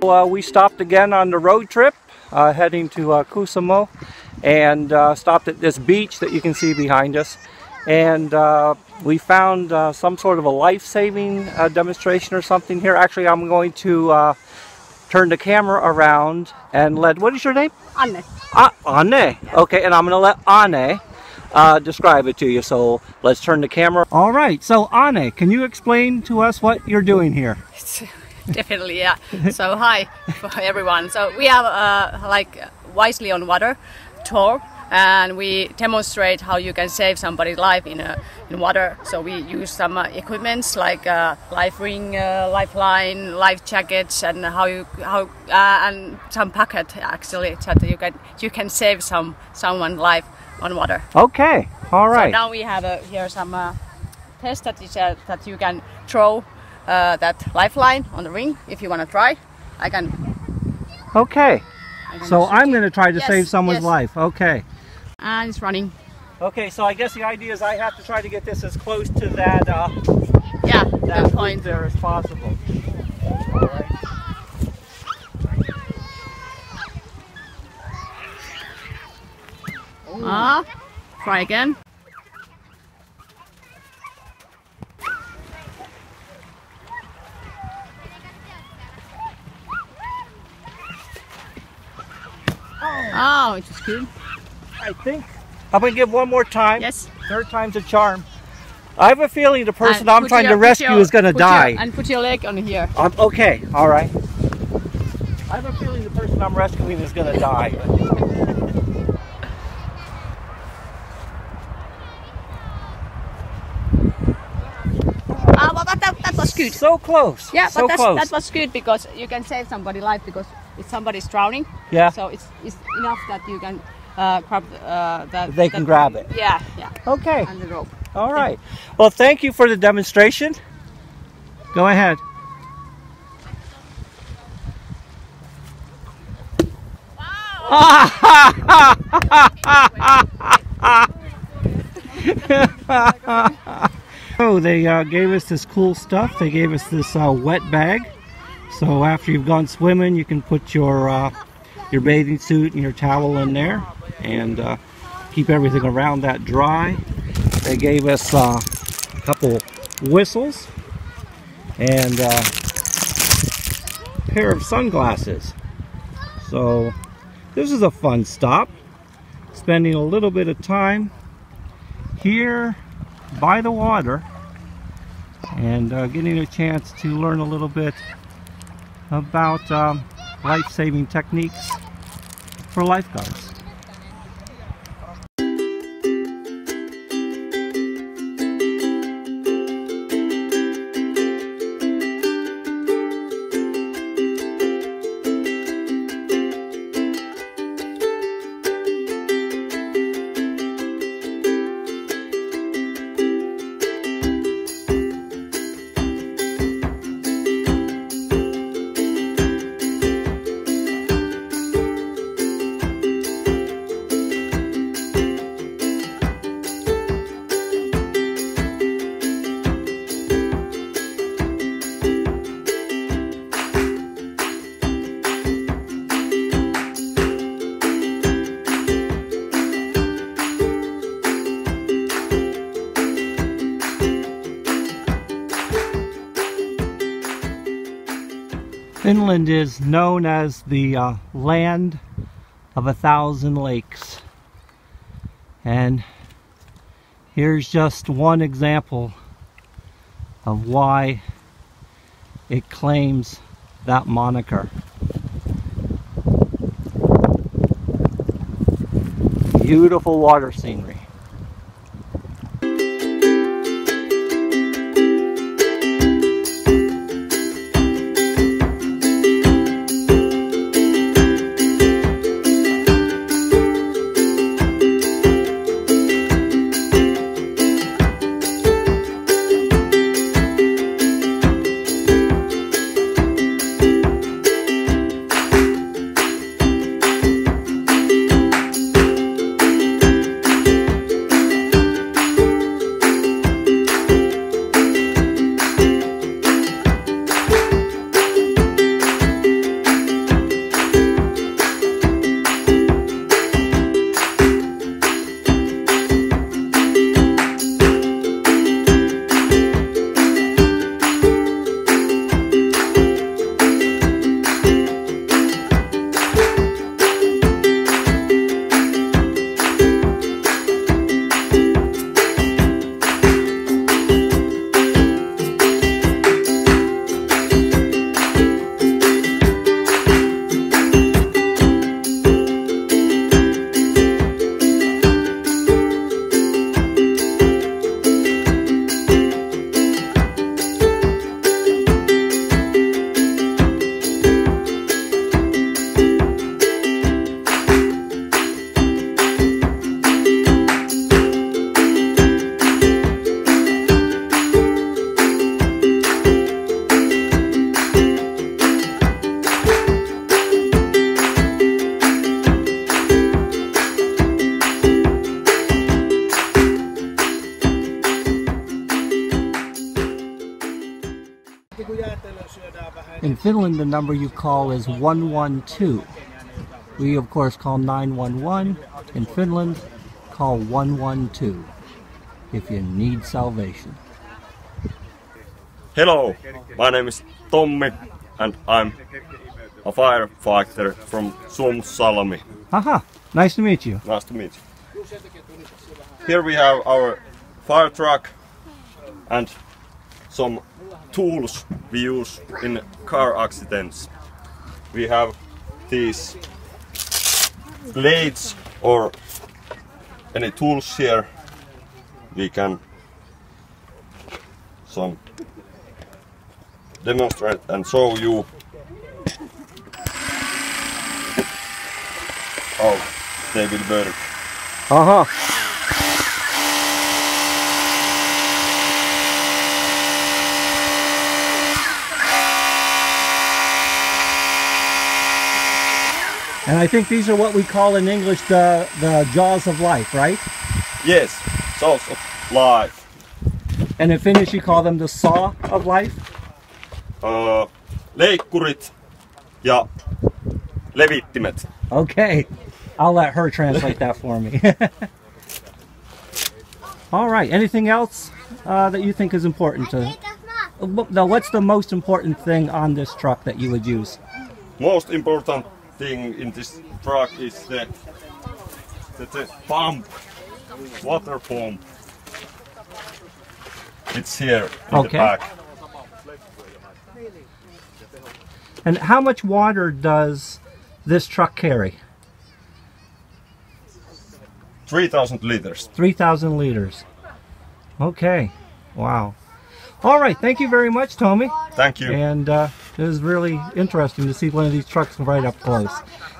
We stopped again on the road trip, heading to Kuusamo, and stopped at this beach that you can see behind us. And we found some sort of a life-saving demonstration or something here. Actually, I'm going to turn the camera around and let, what is your name? Anne. Anne. Okay, and I'm going to let Anne describe it to you. So let's turn the camera. All right, so Anne, can you explain to us what you're doing here? Definitely, yeah. So hi for everyone. So we have like Wisely on Water tour, and we demonstrate how you can save somebody's life in water. So we use some equipments like life ring, lifeline, life jackets, and and some packet actually, so that you can save someone's life on water. Okay, all right. So now we have here some test that is that you can throw that lifeline on the ring if you want to try. I can. Okay. So I'm going to try to save someone's life. Okay. And it's running. Okay, so I guess the idea is I have to try to get this as close to that that point there as possible. All right. Try again. Oh, it's just good. I think I'm going to give one more time. Yes. Third time's a charm. I have a feeling the person I'm trying to rescue is going to die. And put your leg on here. Okay. All right. I have a feeling the person I'm rescuing is going to die. But that was good. So close. Yeah, so but that was good, because you can save somebody's life, because if somebody's drowning, yeah. So it's enough that you can grab that. They can grab it. Yeah, yeah. Okay. And the rope. All right. Well, thank you for the demonstration. Go ahead. Wow. So they gave us this cool stuff. They gave us this wet bag. So after you've gone swimming, you can put your bathing suit and your towel in there and keep everything around that dry. They gave us a couple whistles and a pair of sunglasses. So this is a fun stop. Spending a little bit of time here by the water and getting a chance to learn a little bit about life-saving techniques for lifeguards. Finland is known as the land of 1,000 lakes, and here's just one example of why it claims that moniker. Beautiful water scenery. In Finland, the number you call is 112. We, of course, call 911. In Finland, call 112 if you need salvation. Hello, my name is Tommi and I'm a firefighter from Suomussalmi. Aha, nice to meet you. Nice to meet you. Here we have our fire truck and some tools we use in car accidents. We have these blades or any tools here. We can some demonstrate and show you how they will work. Aha! And I think these are what we call in English the jaws of life, right? Yes, jaws of life. And in Finnish you call them the saw of life? Leikkurit ja levittimet. Okay, I'll let her translate that for me. All right, anything else that you think is important to... No, what's the most important thing on this truck that you would use? Most important thing in this truck is the pump, water pump. It's here in the back. And how much water does this truck carry? 3,000 liters. 3,000 liters. Okay. Wow. All right. Thank you very much, Tommi. Thank you. And it was really interesting to see one of these trucks right up close.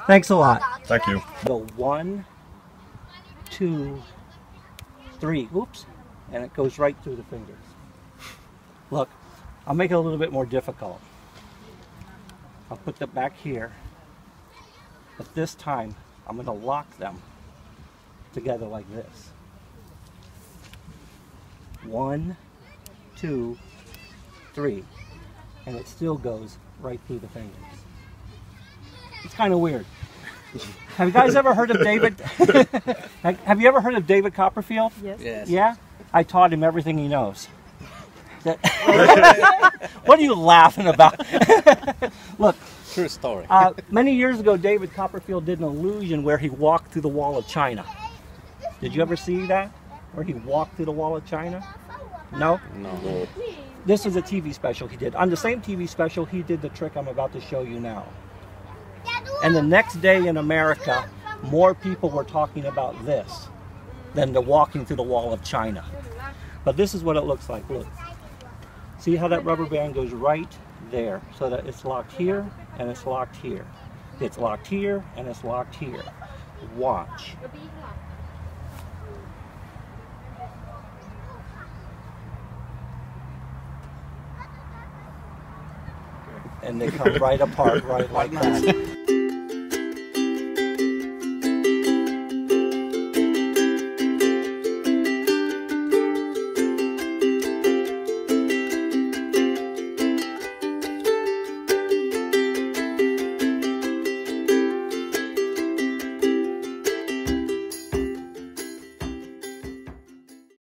Thanks a lot. Thank you. Go 1, 2, 3. Oops. And it goes right through the fingers. Look, I'll make it a little bit more difficult. I'll put them back here, but this time I'm going to lock them together like this. 1, 2, 3, and it still goes right through the fingers. It's kind of weird. Have you guys ever heard of David? Have you ever heard of David Copperfield? Yes. Yes. Yeah? I taught him everything he knows. What are you laughing about? Look, true story. Many years ago, David Copperfield did an illusion where he walked through the Wall of China. Did you ever see that? Where he walked through the Wall of China? No? No. This is a TV special he did. On the same TV special, he did the trick I'm about to show you now. And the next day in America, more people were talking about this than the walking through the Wall of China. But this is what it looks like. Look. See how that rubber band goes right there, so that it's locked here and it's locked here. It's locked here and it's locked here. Watch. And they come right apart, right like that.